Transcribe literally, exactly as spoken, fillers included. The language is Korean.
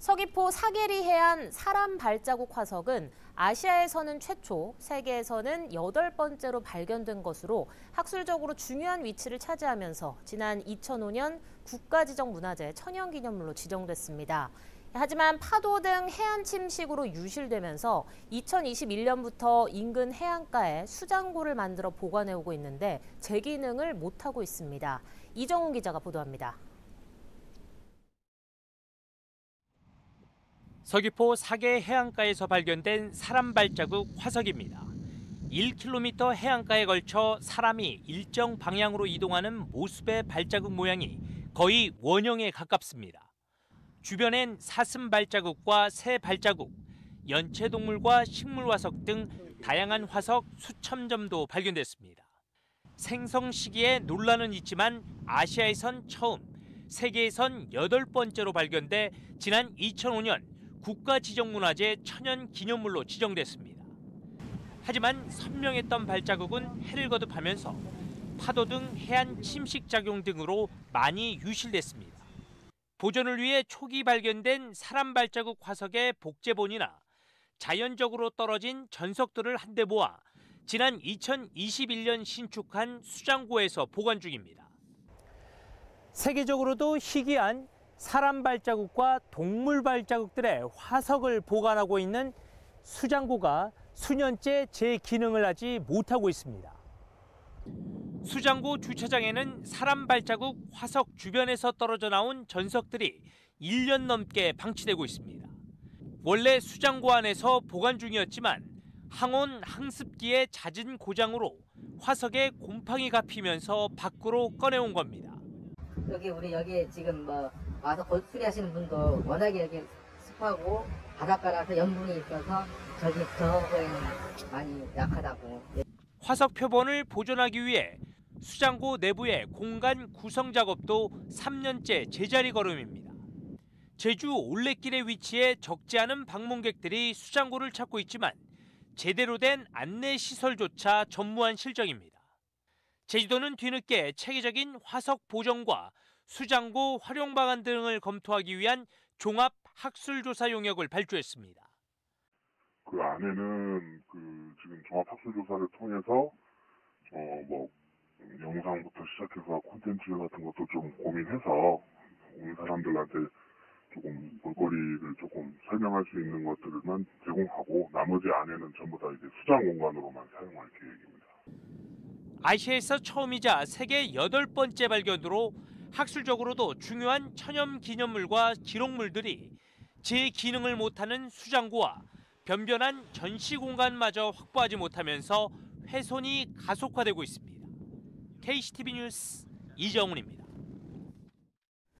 서귀포 사계리 해안 사람 발자국 화석은 아시아에서는 최초, 세계에서는 여덟 번째로 발견된 것으로 학술적으로 중요한 위치를 차지하면서 지난 이천오 년 국가지정문화재 천연기념물로 지정됐습니다. 하지만 파도 등 해안 침식으로 유실되면서 이천이십일 년부터 인근 해안가에 수장고를 만들어 보관해오고 있는데 제 기능을 못하고 있습니다. 이정훈 기자가 보도합니다. 서귀포 사계 해안가에서 발견된 사람 발자국 화석입니다. 일 킬로미터 해안가에 걸쳐 사람이 일정 방향으로 이동하는 모습의 발자국 모양이 거의 원형에 가깝습니다. 주변엔 사슴 발자국과 새 발자국, 연체동물과 식물 화석 등 다양한 화석 수천 점도 발견됐습니다. 생성 시기에 논란은 있지만 아시아에선 처음, 세계에선 여덟 번째로 발견돼 지난 이천오 년 국가지정문화재 천연기념물로 지정됐습니다. 하지만 선명했던 발자국은 해를 거듭하면서 파도 등 해안 침식 작용 등으로 많이 유실됐습니다. 보존을 위해 초기 발견된 사람 발자국 화석의 복제본이나 자연적으로 떨어진 전석들을 한데 모아 지난 이천이십일 년 신축한 수장고에서 보관 중입니다. 세계적으로도 희귀한 사람 발자국과 동물 발자국들의 화석을 보관하고 있는 수장고가 수년째 제 기능을 하지 못하고 있습니다. 수장고 주차장에는 사람 발자국 화석 주변에서 떨어져 나온 전석들이 일 년 넘게 방치되고 있습니다. 원래 수장고 안에서 보관 중이었지만 항온, 항습기의 잦은 고장으로 화석에 곰팡이가 피면서 밖으로 꺼내온 겁니다. 여기 우리 여기 지금 뭐 와서 골수리 하시는 분도 워낙에 여기 습하고 바닷가라서 염분이 있어서 저기 저거에 많이 약하다고. 화석 표본을 보존하기 위해 수장고 내부의 공간 구성 작업도 삼 년째 제자리 걸음입니다. 제주 올레길의 위치에 적지 않은 방문객들이 수장고를 찾고 있지만 제대로 된 안내 시설조차 전무한 실정입니다. 제주도는 뒤늦게 체계적인 화석 보존과 수장고 활용 방안 등을 검토하기 위한 종합 학술조사 용역을 발주했습니다. 그 안에는 그 지금 종합 학술조사를 통해서 어 뭐 영상부터 시작해서 콘텐츠 같은 것도 좀 고민해서 온 사람들한테 조금 볼거리를 조금 설명할 수 있는 것들만 제공하고 나머지 안에는 전부 다 이제 수장 공간으로만 사용할 계획입니다. 아시아에서 처음이자 세계 여덟 번째 발견으로 학술적으로도 중요한 천연기념물과 기록물들이 제 기능을 못하는 수장고와 변변한 전시 공간마저 확보하지 못하면서 훼손이 가속화되고 있습니다. 케이씨티비 뉴스 이정훈입니다.